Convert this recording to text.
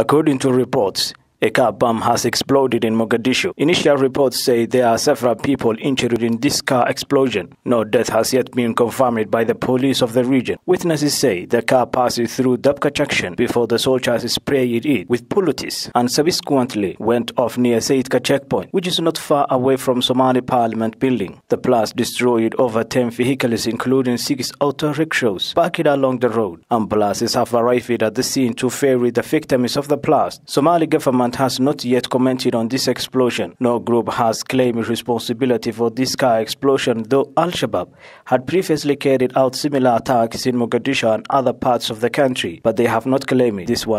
According to reports, a car bomb has exploded in Mogadishu. Initial reports say there are several people injured in this car explosion. No death has yet been confirmed by the police of the region. Witnesses say the car passes through Dubka Junction before the soldiers sprayed it with bullets and subsequently went off near Sayidka checkpoint, which is not far away from Somali Parliament building. The blast destroyed over 10 vehicles, including 6 auto rickshaws parked along the road. Ambulances have arrived at the scene to ferry the victims of the blast. Somali government has not yet commented on this explosion. No group has claimed responsibility for this car explosion, though Al-Shabaab had previously carried out similar attacks in Mogadishu and other parts of the country, but they have not claimed this one.